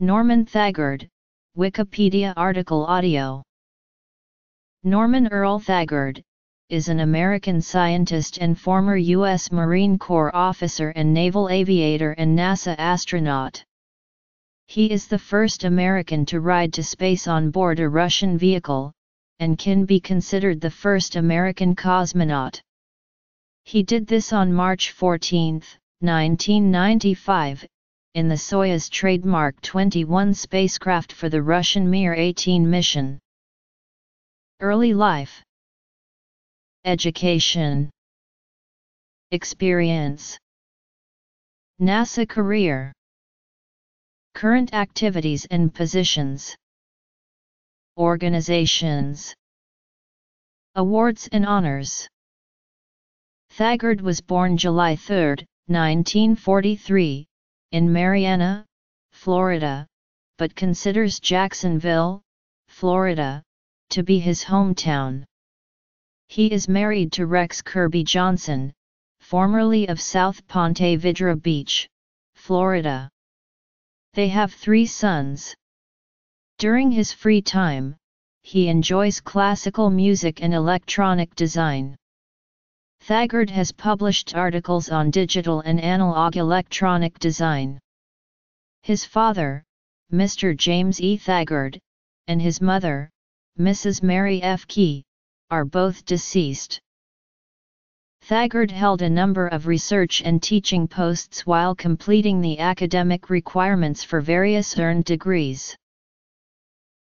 Norman Thagard, Wikipedia article audio. Norman Earl Thagard is an American scientist and former U.S. Marine Corps officer and naval aviator and NASA astronaut. He is the first American to ride to space on board a Russian vehicle, and can be considered the first American cosmonaut. He did this on March 14, 1995, in the Soyuz Trademark 21 spacecraft for the Russian Mir-18 mission. Early life, education, experience, NASA career, current activities and positions, organizations, awards and honors. Thagard was born July 3, 1943, in Marianna, Florida, but considers Jacksonville, Florida, to be his hometown. He is married to Rex Kirby Johnson, formerly of South Ponte Vedra Beach, Florida. They have three sons. During his free time, he enjoys classical music and electronic design. Thagard has published articles on digital and analog electronic design. His father, Mr. James E. Thagard, and his mother, Mrs. Mary F. Key, are both deceased. Thagard held a number of research and teaching posts while completing the academic requirements for various earned degrees.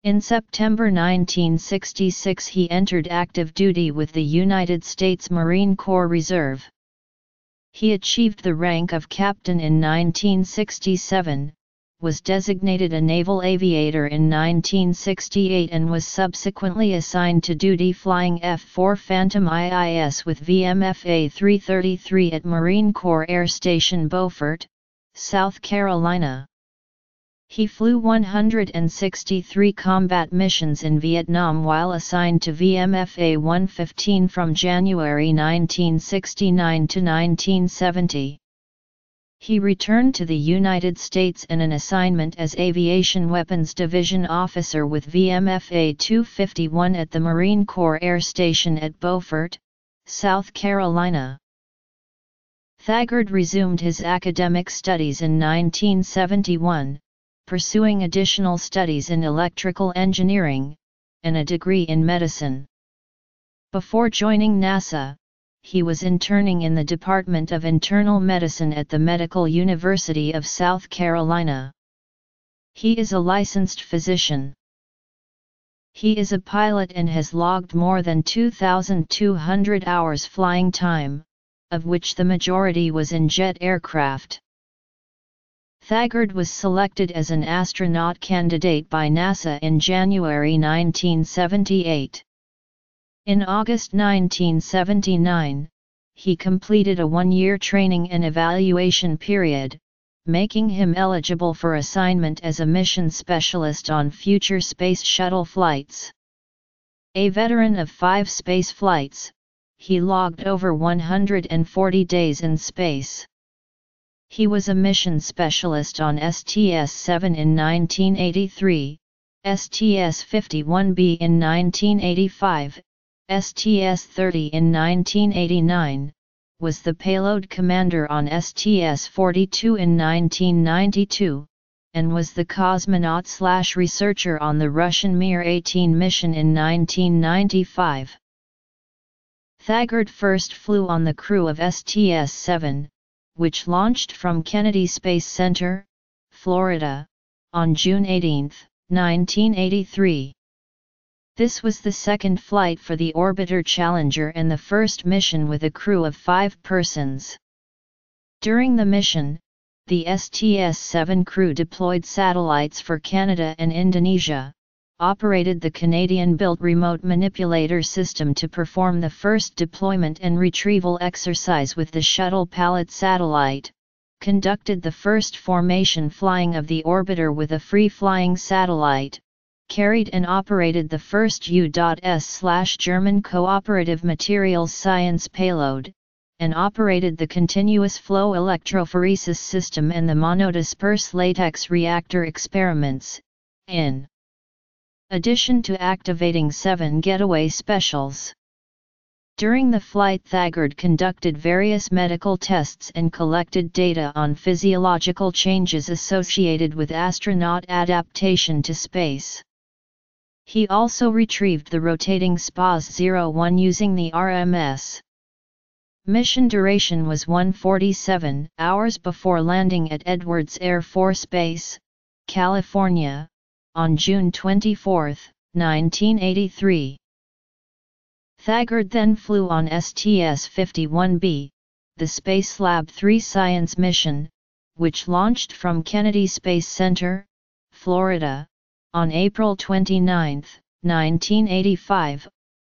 In September 1966 he entered active duty with the United States Marine Corps Reserve. He achieved the rank of captain in 1967, was designated a naval aviator in 1968 and was subsequently assigned to duty flying F-4 Phantom IIS with VMFA-333 at Marine Corps Air Station Beaufort, South Carolina. He flew 163 combat missions in Vietnam while assigned to VMFA-115 from January 1969 to 1970. He returned to the United States in an assignment as Aviation Weapons Division Officer with VMFA-251 at the Marine Corps Air Station at Beaufort, South Carolina. Thagard resumed his academic studies in 1971, pursuing additional studies in electrical engineering, and a degree in medicine. Before joining NASA, he was interning in the Department of Internal Medicine at the Medical University of South Carolina. He is a licensed physician. He is a pilot and has logged more than 2,200 hours flying time, of which the majority was in jet aircraft. Thagard was selected as an astronaut candidate by NASA in January 1978. In August 1979, he completed a one-year training and evaluation period, making him eligible for assignment as a mission specialist on future space shuttle flights. A veteran of 5 space flights, he logged over 140 days in space. He was a mission specialist on STS-7 in 1983, STS-51B in 1985, STS-30 in 1989, was the payload commander on STS-42 in 1992, and was the cosmonaut/researcher on the Russian Mir-18 mission in 1995. Thagard first flew on the crew of STS-7, which launched from Kennedy Space Center, Florida, on June 18, 1983. This was the second flight for the Orbiter Challenger and the first mission with a crew of 5 persons. During the mission, the STS-7 crew deployed satellites for Canada and Indonesia, operated the Canadian-built Remote Manipulator System to perform the first deployment and retrieval exercise with the Shuttle Pallet Satellite, conducted the first formation flying of the orbiter with a free-flying satellite, carried and operated the first U.S. German Cooperative Materials Science payload, and operated the Continuous Flow Electrophoresis System and the Monodisperse Latex Reactor Experiments, in addition to activating 7 getaway specials. During the flight, Thagard conducted various medical tests and collected data on physiological changes associated with astronaut adaptation to space. He also retrieved the rotating SPAS-01 using the RMS. Mission duration was 147 hours before landing at Edwards Air Force Base, California, on June 24, 1983. Thagard then flew on STS-51B, the Space Lab 3 science mission, which launched from Kennedy Space Center, Florida, on April 29, 1985,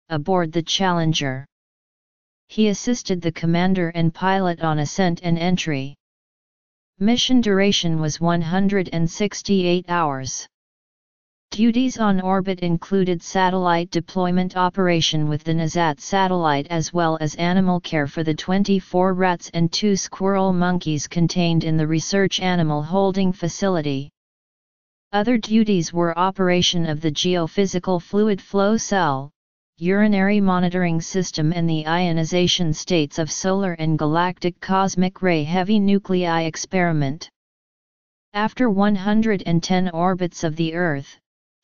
aboard the Challenger. He assisted the commander and pilot on ascent and entry. Mission duration was 168 hours. Duties on orbit included satellite deployment operation with the NASAT satellite as well as animal care for the 24 rats and 2 squirrel monkeys contained in the research animal holding facility. Other duties were operation of the geophysical fluid flow cell, urinary monitoring system and the ionization states of solar and galactic cosmic ray heavy nuclei experiment. After 110 orbits of the Earth,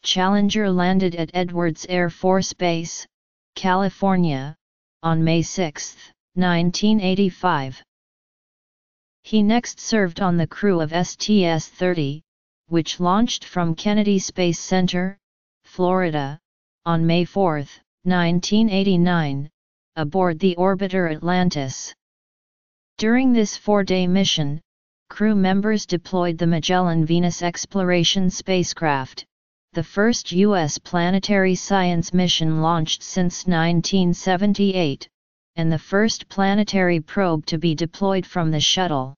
Challenger landed at Edwards Air Force Base, California, on May 6, 1985. He next served on the crew of STS-30, which launched from Kennedy Space Center, Florida, on May 4, 1989, aboard the orbiter Atlantis. During this 4-day mission, crew members deployed the Magellan Venus Exploration Spacecraft, the first U.S. planetary science mission launched since 1978, and the first planetary probe to be deployed from the shuttle.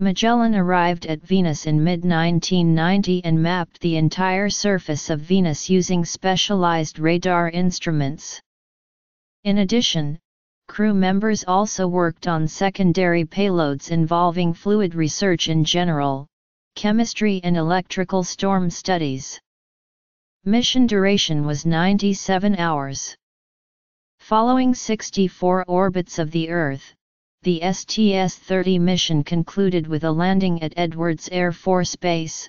Magellan arrived at Venus in mid-1990 and mapped the entire surface of Venus using specialized radar instruments. In addition, crew members also worked on secondary payloads involving fluid research in general, chemistry and electrical storm studies. Mission duration was 97 hours. Following 64 orbits of the Earth, the STS-30 mission concluded with a landing at Edwards Air Force Base,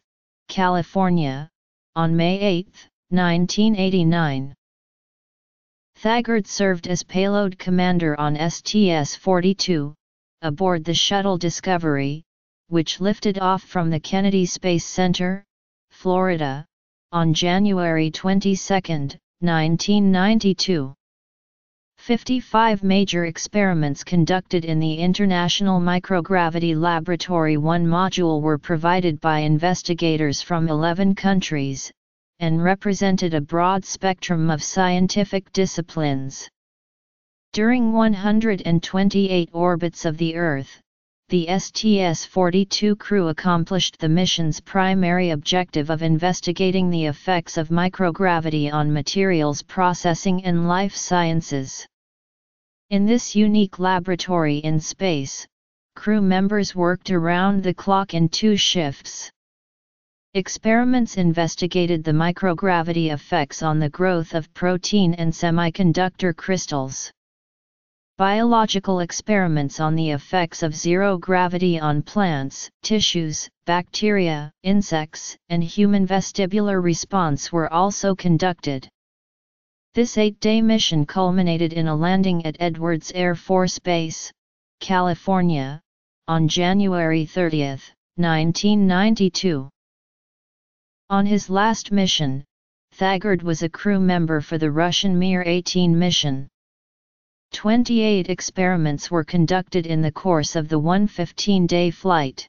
California, on May 8, 1989. Thagard served as payload commander on STS-42, aboard the Shuttle Discovery, which lifted off from the Kennedy Space Center, Florida, on January 22, 1992. 55 major experiments conducted in the International Microgravity Laboratory 1 module were provided by investigators from 11 countries, and represented a broad spectrum of scientific disciplines. During 128 orbits of the Earth, the STS-42 crew accomplished the mission's primary objective of investigating the effects of microgravity on materials processing and life sciences. In this unique laboratory in space, crew members worked around the clock in 2 shifts. Experiments investigated the microgravity effects on the growth of protein and semiconductor crystals. Biological experiments on the effects of zero gravity on plants, tissues, bacteria, insects, and human vestibular response were also conducted. This 8-day mission culminated in a landing at Edwards Air Force Base, California, on January 30, 1992. On his last mission, Thagard was a crew member for the Russian Mir-18 mission. 28 experiments were conducted in the course of the 115-day flight.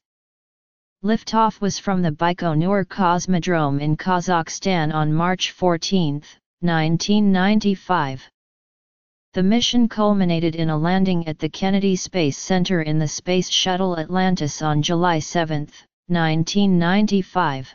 Liftoff was from the Baikonur Cosmodrome in Kazakhstan on March 14, 1995. The mission culminated in a landing at the Kennedy Space Center in the Space Shuttle Atlantis on July 7, 1995.